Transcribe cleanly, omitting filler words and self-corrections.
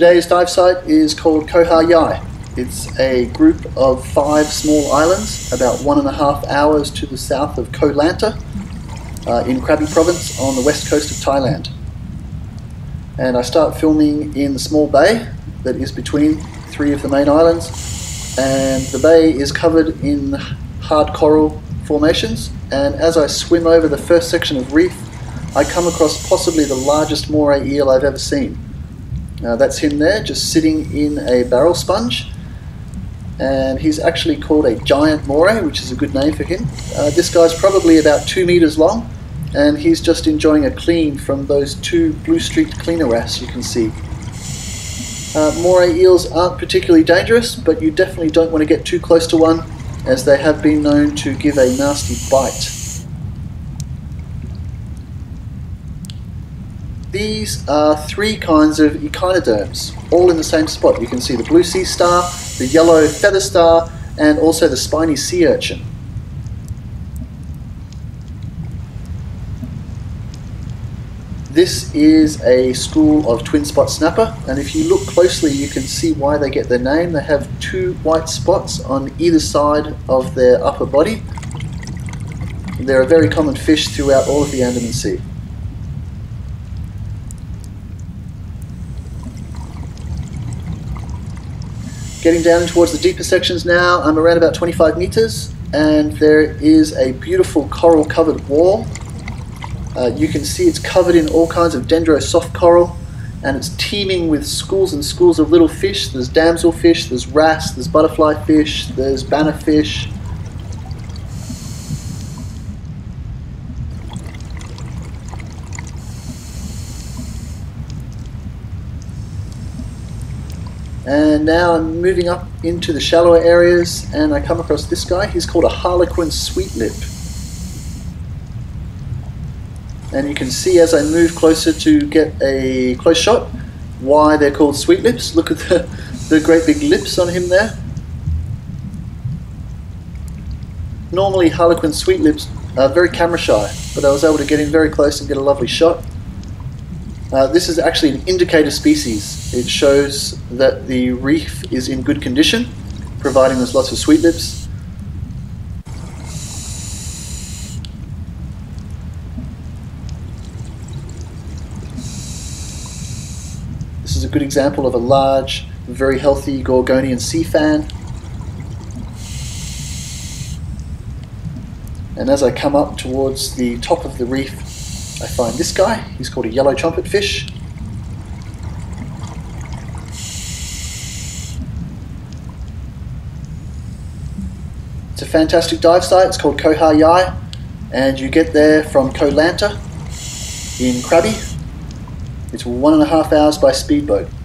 Today's dive site is called Koh Haa Yai. It's a group of 5 small islands about 1.5 hours to the south of Koh Lanta in Krabi province on the west coast of Thailand. And I start filming in the small bay that is between 3 of the main islands, and the bay is covered in hard coral formations, and as I swim over the first section of reef I come across possibly the largest moray eel I've ever seen. That's him there, just sitting in a barrel sponge, and he's actually called a giant moray, which is a good name for him. This guy's probably about 2 meters long, and he's just enjoying a clean from those 2 blue-streaked cleaner wrasse you can see. Moray eels aren't particularly dangerous, but you definitely don't want to get too close to one, as they have been known to give a nasty bite. These are 3 kinds of echinoderms, all in the same spot. You can see the blue sea star, the yellow feather star, and also the spiny sea urchin. This is a school of twin spot snapper, and if you look closely you can see why they get their name. They have 2 white spots on either side of their upper body. They're a very common fish throughout all of the Andaman Sea. Getting down towards the deeper sections now, I'm around about 25 meters, and there is a beautiful coral covered wall. You can see it's covered in all kinds of dendrosoft coral, and it's teeming with schools and schools of little fish. There's damselfish, there's wrasse, there's butterfly fish, there's bannerfish. And now I'm moving up into the shallower areas, and I come across this guy. He's called a Harlequin Sweet Lip. And you can see as I move closer to get a close shot why they're called sweet lips. Look at the great big lips on him there. Normally Harlequin Sweet Lips are very camera shy, but I was able to get in very close and get a lovely shot. This is actually an indicator species. It shows that the reef is in good condition, providing there's lots of sweet lips. This is a good example of a large, very healthy Gorgonian sea fan. And as I come up towards the top of the reef, I find this guy. He's called a yellow trumpetfish. It's a fantastic dive site. It's called Koh Hai Yai, and you get there from Koh Lanta in Krabi. It's 1.5 hours by speedboat.